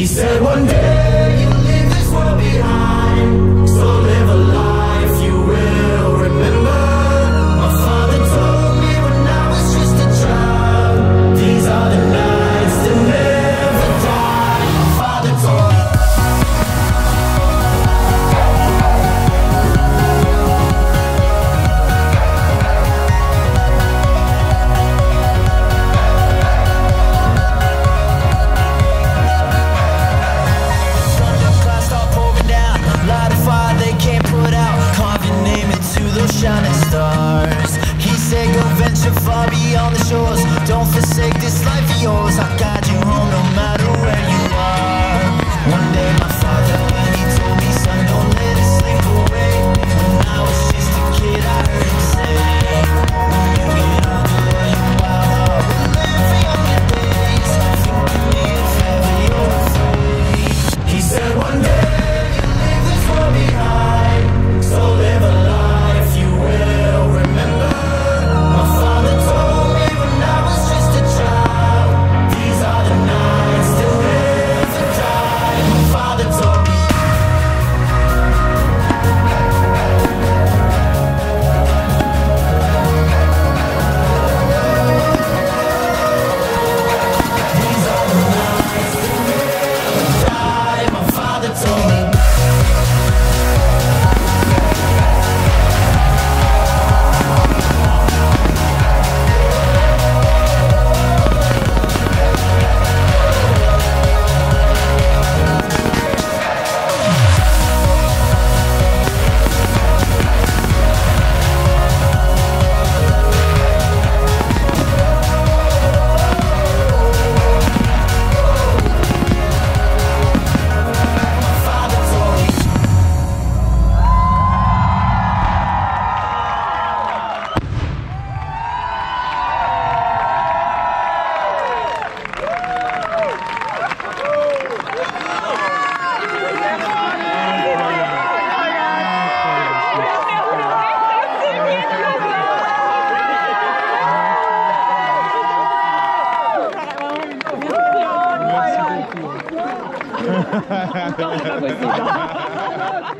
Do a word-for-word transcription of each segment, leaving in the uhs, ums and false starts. He said one day you'll leave this world behind, so live a life you will remember. My father told me when I was just a child, these are the nights that never die. My father told me. Shining stars. He said go venture far beyond the shores. Don't forsake this life of yours. I'll guide you home no matter where you are. One day my father, when he told me, son, don't let it slip away. When I was just a kid I heard him say, when you get older you wild heart will live for younger days. Think of me if ever you're afraid. He said one day you'll leave this world behind, so live a life il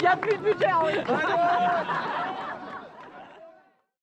n'y a plus de budget.